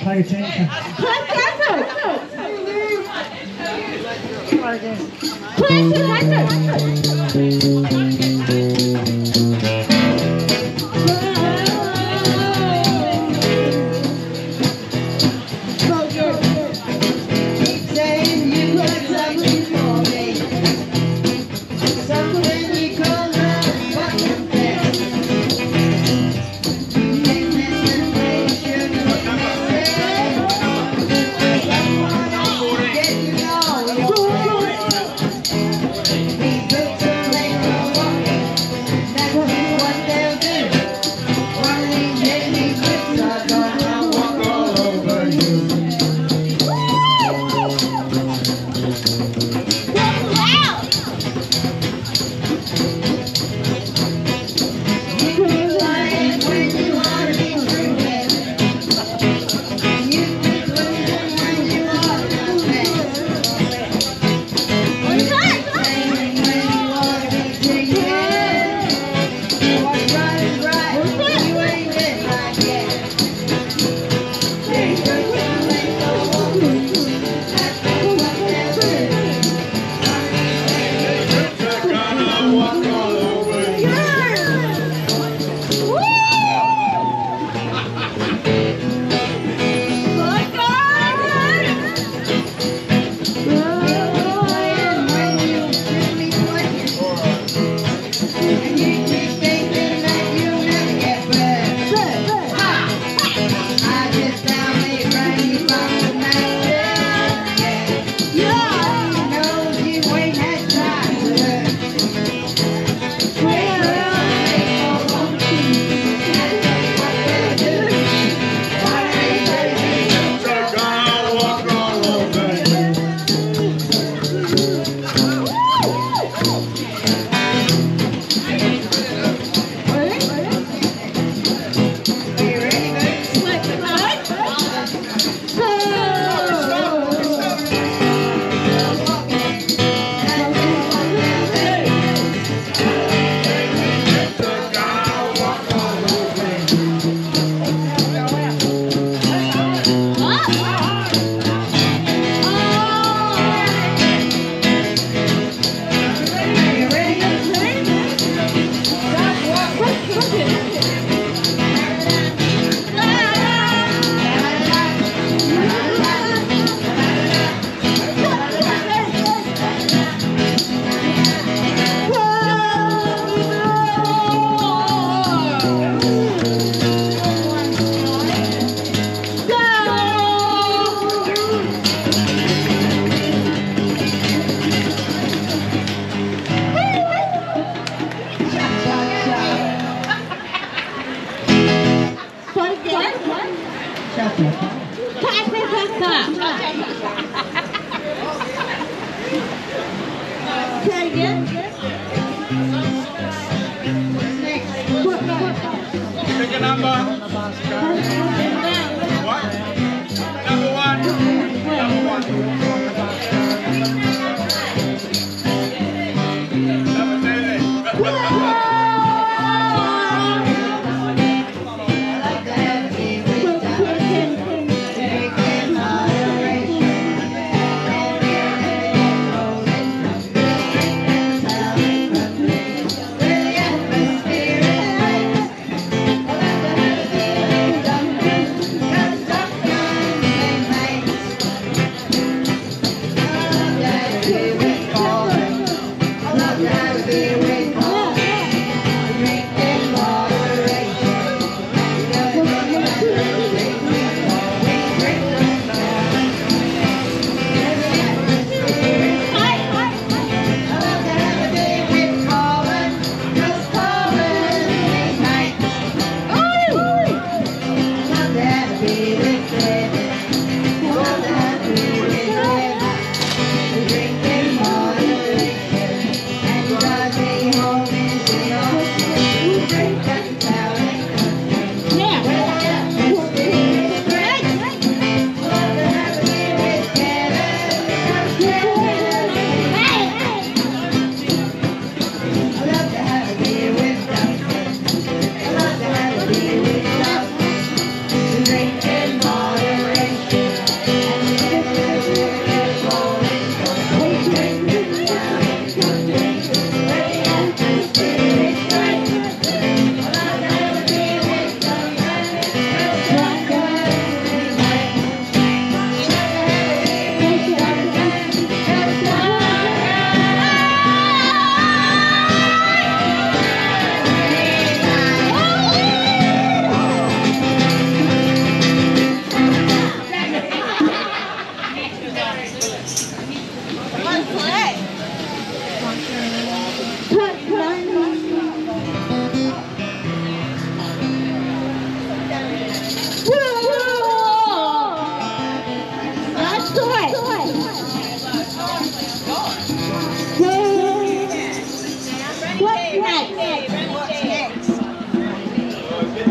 Pay attention. Try again. Pick a number. What? Number one. Number 30.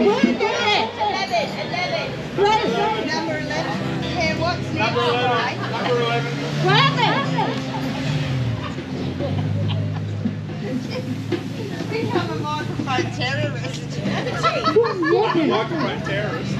11. Number 11. Okay, what's next? Number 11. Number 11. 11. Become a microphone terrorist. Microphone terrorist.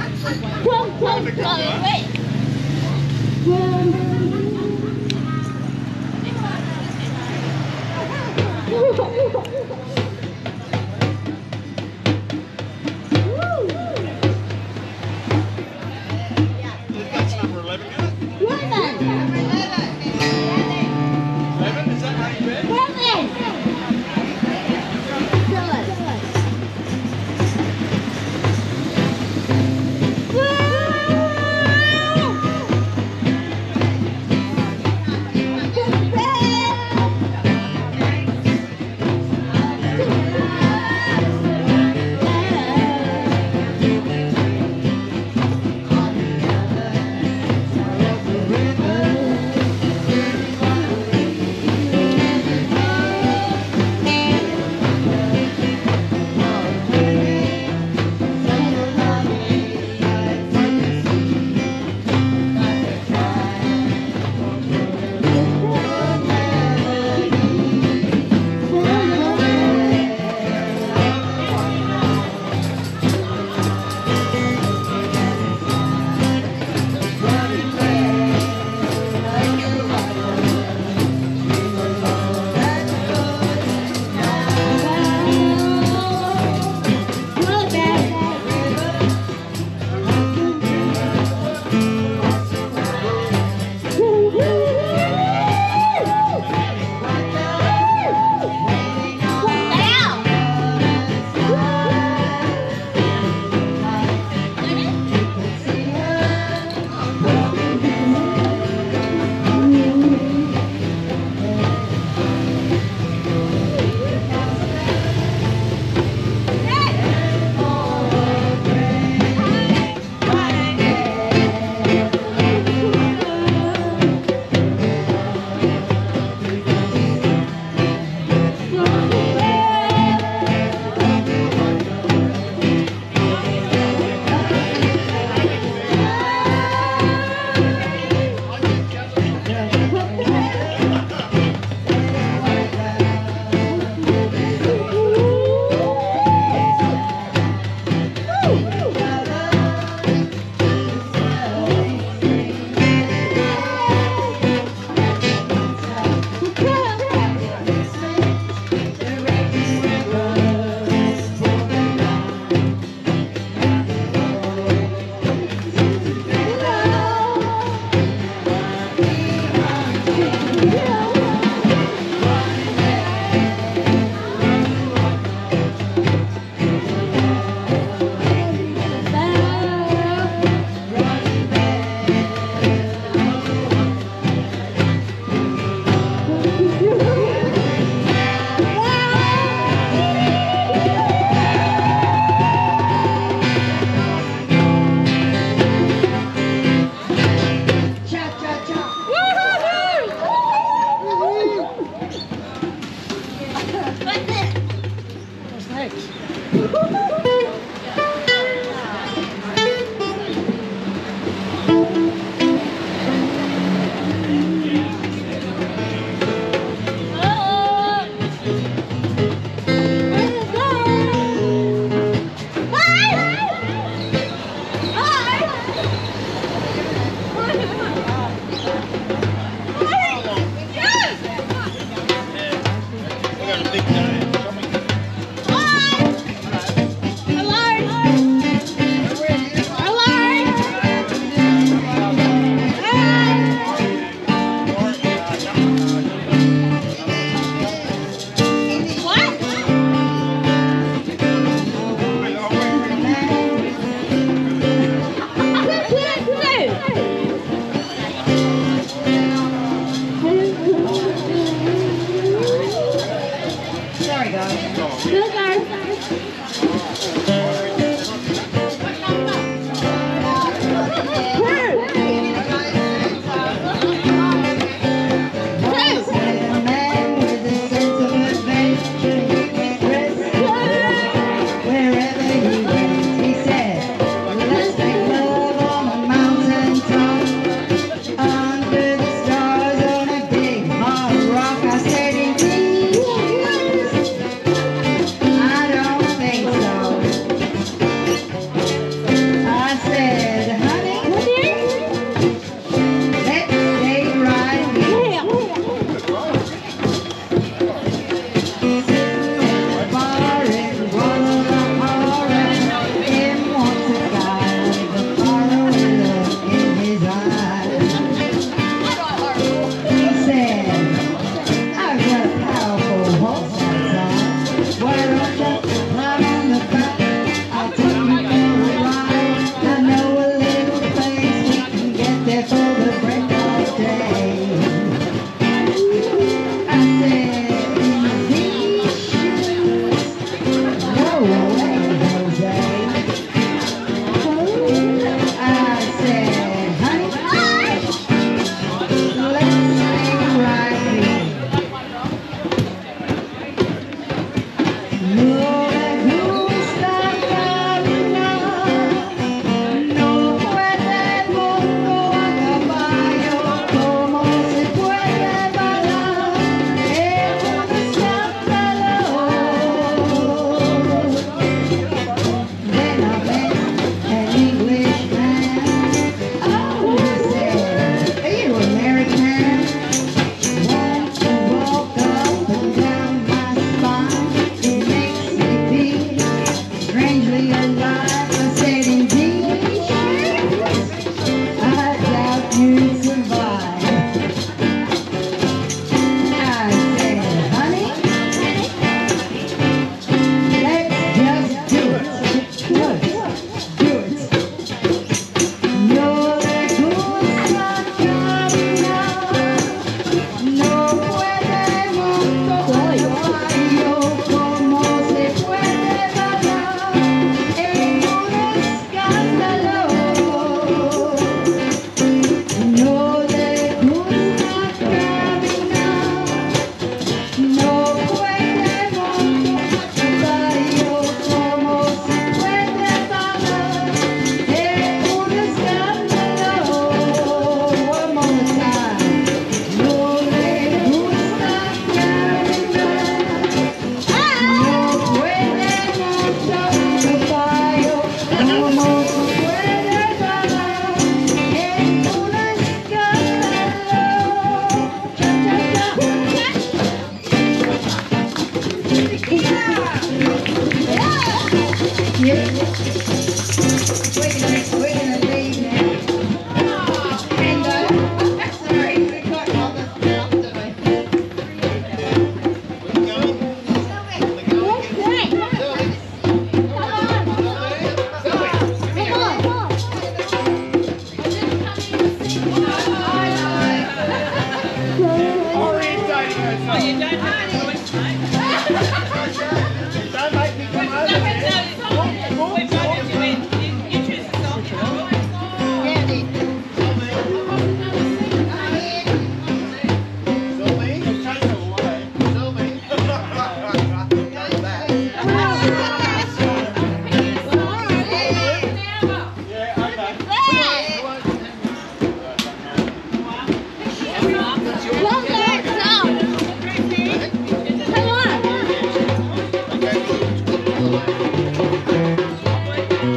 Come on.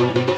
Okay.